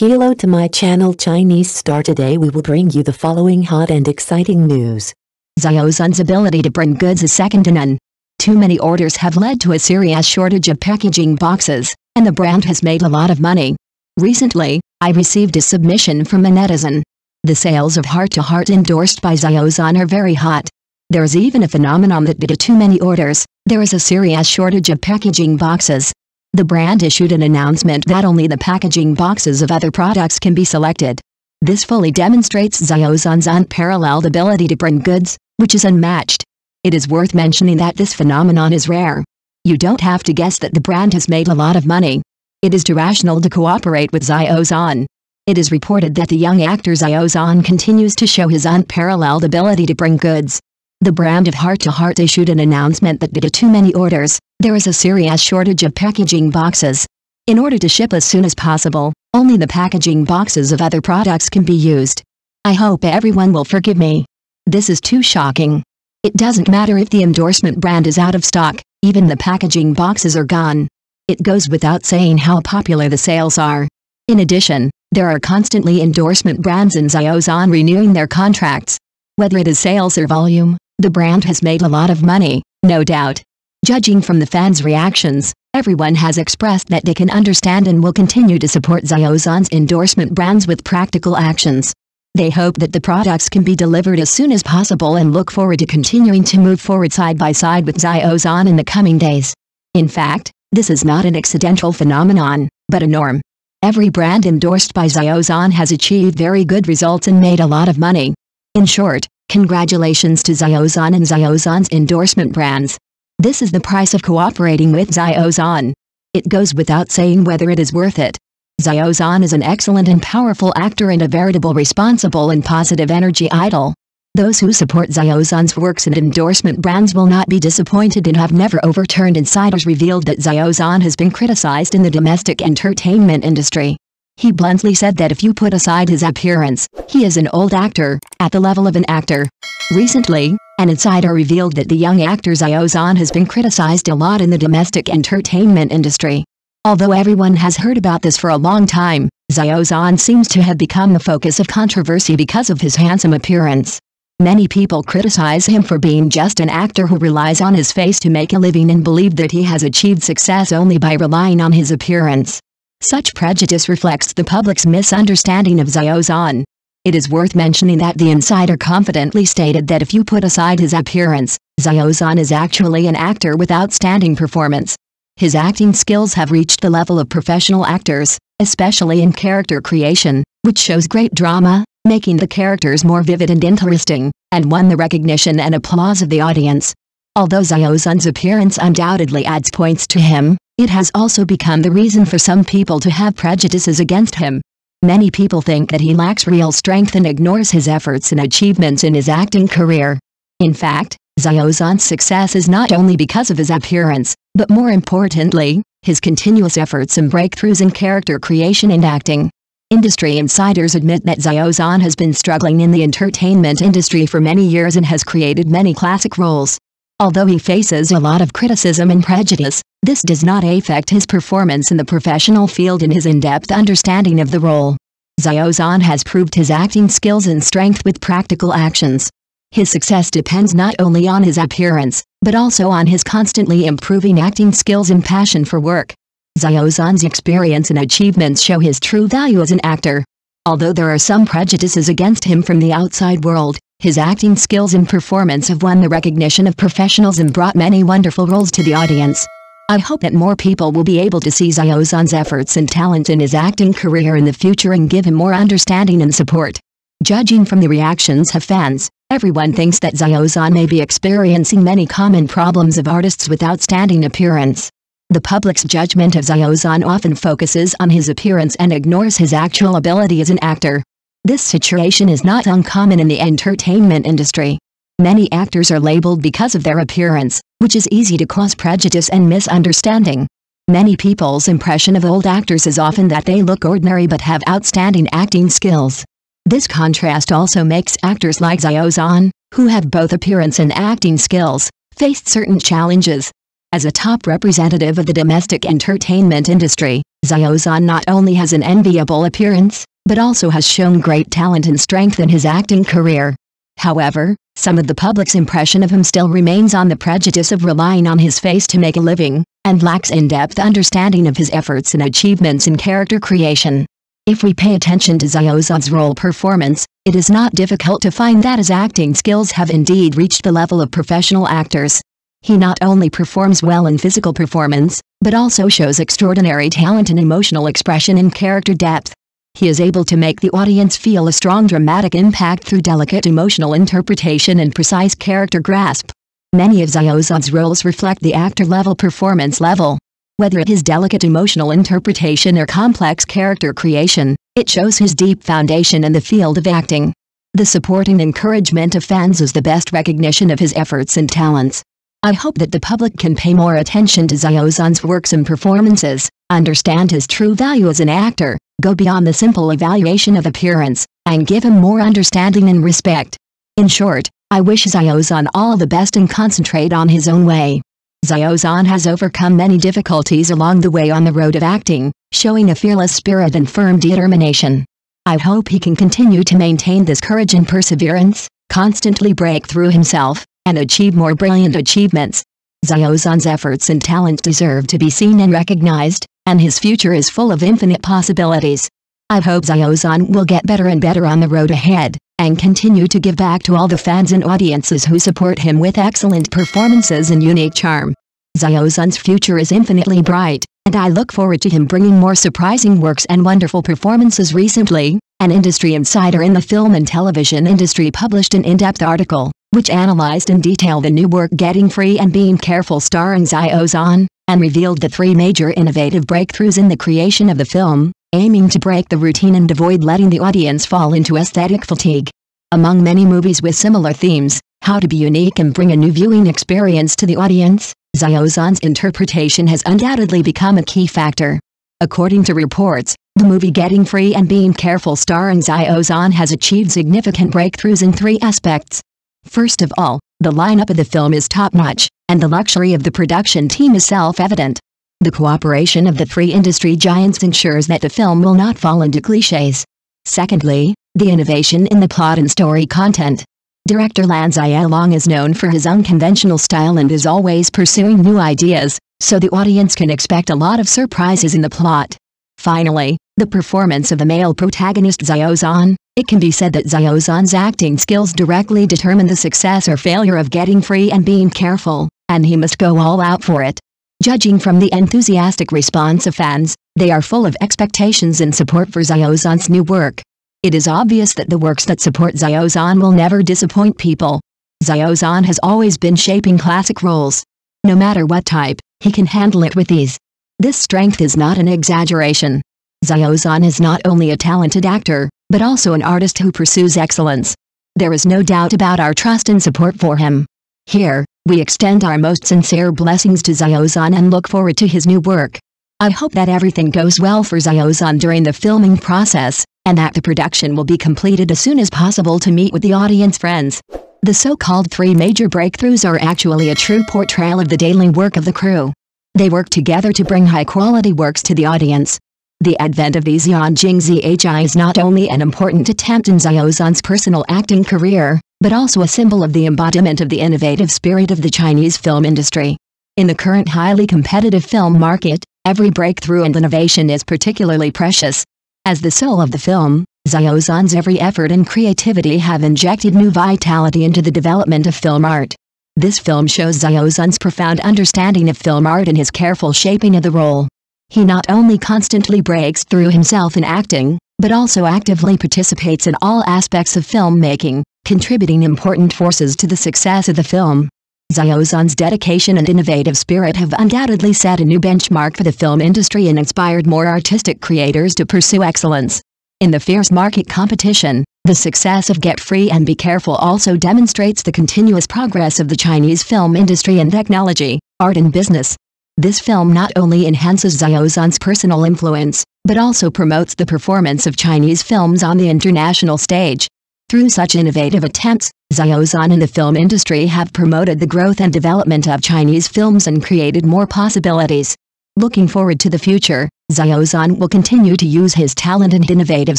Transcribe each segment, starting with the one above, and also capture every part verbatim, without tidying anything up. Hello to my channel Chinese Star. Today we will bring you the following hot and exciting news. Xiao Zhan's ability to print goods is second to none. Too many orders have led to a serious shortage of packaging boxes, and the brand has made a lot of money. Recently, I received a submission from a netizen. The sales of heart-to-heart endorsed by Xiao Zhan are very hot. There is even a phenomenon that due to too many orders, there is a serious shortage of packaging boxes. The brand issued an announcement that only the packaging boxes of other products can be selected. This fully demonstrates Xiao Zhan's unparalleled ability to print goods, which is unmatched. It is worth mentioning that this phenomenon is rare. You don't have to guess that the brand has made a lot of money. It is irrational to cooperate with Xiao Zhan. It is reported that the young actor Xiao Zhan continues to show his unparalleled ability to print goods. The brand of Heart to Heart issued an announcement that due to too many orders, there is a serious shortage of packaging boxes. In order to ship as soon as possible, only the packaging boxes of other products can be used. I hope everyone will forgive me. This is too shocking. It doesn't matter if the endorsement brand is out of stock, even the packaging boxes are gone. It goes without saying how popular the sales are. In addition, there are constantly endorsement brands and Xiao Zhan renewing their contracts. Whether it is sales or volume, the brand has made a lot of money, no doubt. Judging from the fans' reactions, everyone has expressed that they can understand and will continue to support Xiao Zhan's endorsement brands with practical actions. They hope that the products can be delivered as soon as possible and look forward to continuing to move forward side by side with Xiao Zhan in the coming days. In fact, this is not an accidental phenomenon, but a norm. Every brand endorsed by Xiao Zhan has achieved very good results and made a lot of money. In short, congratulations to Xiao Zhan and Xiao Zhan's endorsement brands. This is the price of cooperating with Xiao Zhan. It goes without saying whether it is worth it. Xiao Zhan is an excellent and powerful actor and a veritable responsible and positive energy idol. Those who support Xiao Zhan's works and endorsement brands will not be disappointed and have never overturned. Insiders revealed that Xiao Zhan has been criticized in the domestic entertainment industry. He bluntly said that if you put aside his appearance, he is an old actor, at the level of an actor. Recently, an insider revealed that the young actor Xiao Zhan has been criticized a lot in the domestic entertainment industry. Although everyone has heard about this for a long time, Xiao Zhan seems to have become the focus of controversy because of his handsome appearance. Many people criticize him for being just an actor who relies on his face to make a living and believe that he has achieved success only by relying on his appearance. Such prejudice reflects the public's misunderstanding of Xiao Zhan. It is worth mentioning that the insider confidently stated that if you put aside his appearance, Xiao Zhan is actually an actor with outstanding performance. His acting skills have reached the level of professional actors, especially in character creation, which shows great drama, making the characters more vivid and interesting, and won the recognition and applause of the audience. Although Xiao Zhan's appearance undoubtedly adds points to him, it has also become the reason for some people to have prejudices against him. Many people think that he lacks real strength and ignores his efforts and achievements in his acting career. In fact, Xiao Zhan's success is not only because of his appearance, but more importantly, his continuous efforts and breakthroughs in character creation and acting. Industry insiders admit that Xiao Zhan has been struggling in the entertainment industry for many years and has created many classic roles. Although he faces a lot of criticism and prejudice, this does not affect his performance in the professional field and his in-depth understanding of the role. Xiao Zhan has proved his acting skills and strength with practical actions. His success depends not only on his appearance, but also on his constantly improving acting skills and passion for work. Xiao Zhan's experience and achievements show his true value as an actor. Although there are some prejudices against him from the outside world, his acting skills and performance have won the recognition of professionals and brought many wonderful roles to the audience. I hope that more people will be able to see Xiao Zhan's efforts and talent in his acting career in the future and give him more understanding and support. Judging from the reactions of fans, everyone thinks that Xiao Zhan may be experiencing many common problems of artists with outstanding appearance. The public's judgment of Xiao Zhan often focuses on his appearance and ignores his actual ability as an actor. This situation is not uncommon in the entertainment industry. Many actors are labeled because of their appearance, which is easy to cause prejudice and misunderstanding. Many people's impression of old actors is often that they look ordinary but have outstanding acting skills. This contrast also makes actors like Xiao Zhan, who have both appearance and acting skills, face certain challenges. As a top representative of the domestic entertainment industry, Xiao Zhan not only has an enviable appearance, but also has shown great talent and strength in his acting career. However, some of the public's impression of him still remains on the prejudice of relying on his face to make a living, and lacks in-depth understanding of his efforts and achievements in character creation. If we pay attention to Xiao Zhan's role performance, it is not difficult to find that his acting skills have indeed reached the level of professional actors. He not only performs well in physical performance, but also shows extraordinary talent and emotional expression and character depth. He is able to make the audience feel a strong dramatic impact through delicate emotional interpretation and precise character grasp. Many of Xiao Zhan's roles reflect the actor-level performance level. Whether it is delicate emotional interpretation or complex character creation, it shows his deep foundation in the field of acting. The support and encouragement of fans is the best recognition of his efforts and talents. I hope that the public can pay more attention to Xiao Zhan's works and performances, understand his true value as an actor, go beyond the simple evaluation of appearance, and give him more understanding and respect. In short, I wish Xiao Zhan all the best and concentrate on his own way. Xiao Zhan has overcome many difficulties along the way on the road of acting, showing a fearless spirit and firm determination. I hope he can continue to maintain this courage and perseverance, constantly break through himself, and achieve more brilliant achievements. Xiao Zhan's efforts and talent deserve to be seen and recognized, and his future is full of infinite possibilities. I hope Xiao Zhan will get better and better on the road ahead, and continue to give back to all the fans and audiences who support him with excellent performances and unique charm. Xiao Zhan's future is infinitely bright, and I look forward to him bringing more surprising works and wonderful performances. Recently, an industry insider in the film and television industry published an in-depth article, which analyzed in detail the new work Getting Free and Being Careful starring Xiao Zhan, and revealed the three major innovative breakthroughs in the creation of the film, aiming to break the routine and avoid letting the audience fall into aesthetic fatigue. Among many movies with similar themes, how to be unique and bring a new viewing experience to the audience, Xiao Zhan's interpretation has undoubtedly become a key factor. According to reports, the movie Getting Free and Being Careful starring Xiao Zhan has achieved significant breakthroughs in three aspects. First of all, the lineup of the film is top-notch, and the luxury of the production team is self-evident. The cooperation of the three industry giants ensures that the film will not fall into clichés. Secondly, the innovation in the plot and story content. Director Lan Xiaolong is known for his unconventional style and is always pursuing new ideas, so the audience can expect a lot of surprises in the plot. Finally, the performance of the male protagonist Xiao Zhan. It can be said that Xiao Zhan's acting skills directly determine the success or failure of Getting Free and Being Careful, and he must go all out for it. Judging from the enthusiastic response of fans, they are full of expectations and support for Xiao Zhan's new work. It is obvious that the works that support Xiao Zhan will never disappoint people. Xiao Zhan has always been shaping classic roles. No matter what type, he can handle it with ease. This strength is not an exaggeration. Xiao Zhan is not only a talented actor, but also an artist who pursues excellence. There is no doubt about our trust and support for him. Here, we extend our most sincere blessings to Xiao Zhan and look forward to his new work. I hope that everything goes well for Xiao Zhan during the filming process, and that the production will be completed as soon as possible to meet with the audience friends. The so-called three major breakthroughs are actually a true portrayal of the daily work of the crew. They work together to bring high-quality works to the audience. The advent of these Yanjing Zhi is not only an important attempt in Xiao Zhan's personal acting career, but also a symbol of the embodiment of the innovative spirit of the Chinese film industry. In the current highly competitive film market, every breakthrough and innovation is particularly precious. As the soul of the film, Xiao Zhan's every effort and creativity have injected new vitality into the development of film art. This film shows Xiao Zhan's profound understanding of film art and his careful shaping of the role. He not only constantly breaks through himself in acting, but also actively participates in all aspects of filmmaking, contributing important forces to the success of the film. Xiao Zhan's dedication and innovative spirit have undoubtedly set a new benchmark for the film industry and inspired more artistic creators to pursue excellence. In the fierce market competition, the success of Get Free and Be Careful also demonstrates the continuous progress of the Chinese film industry in technology, art and business. This film not only enhances Xiao Zhan's personal influence, but also promotes the performance of Chinese films on the international stage. Through such innovative attempts, Xiao Zhan and the film industry have promoted the growth and development of Chinese films and created more possibilities. Looking forward to the future, Xiao Zhan will continue to use his talent and innovative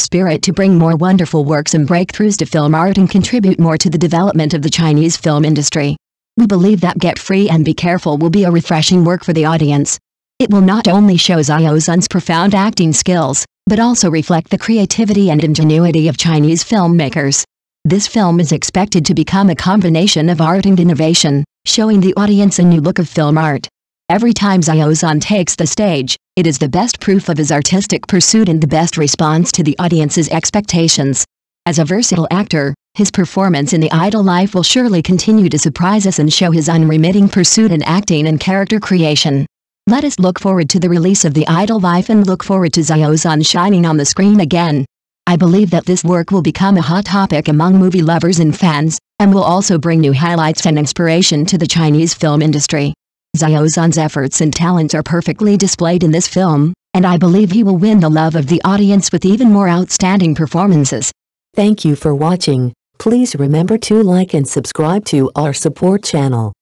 spirit to bring more wonderful works and breakthroughs to film art and contribute more to the development of the Chinese film industry. We believe that Get Free and Be Careful will be a refreshing work for the audience. It will not only show Xiao Zhan's profound acting skills, but also reflect the creativity and ingenuity of Chinese filmmakers. This film is expected to become a combination of art and innovation, showing the audience a new look of film art. Every time Xiao Zhan takes the stage, it is the best proof of his artistic pursuit and the best response to the audience's expectations. As a versatile actor, his performance in The Idol Life will surely continue to surprise us and show his unremitting pursuit in acting and character creation. Let us look forward to the release of The Idol Life and look forward to Xiao Zhan shining on the screen again. I believe that this work will become a hot topic among movie lovers and fans, and will also bring new highlights and inspiration to the Chinese film industry. Xiao Zhan's efforts and talents are perfectly displayed in this film, and I believe he will win the love of the audience with even more outstanding performances. Thank you for watching. Please remember to like and subscribe to our support channel.